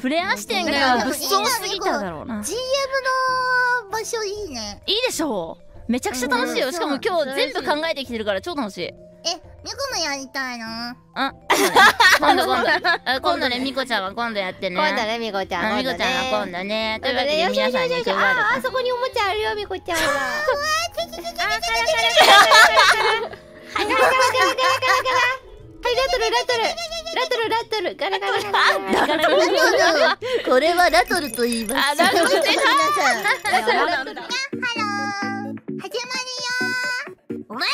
フレア視点が物騒すぎただろうな。 GM の場所いいね。いいでしょう。めちゃくちゃ楽しいよ。しかも今日全部考えてきてるから超楽しい。ミコもやりたいな。あ、今度ね、ミコちゃんは今度やってね。今度ね、ミコちゃんは今度ね。というわけで皆さんに今日はあそこにおもちゃあるよ、ミコちゃんは。これはラトルと言います。皆さん、ラトル。ハロー、始まるよ。お前。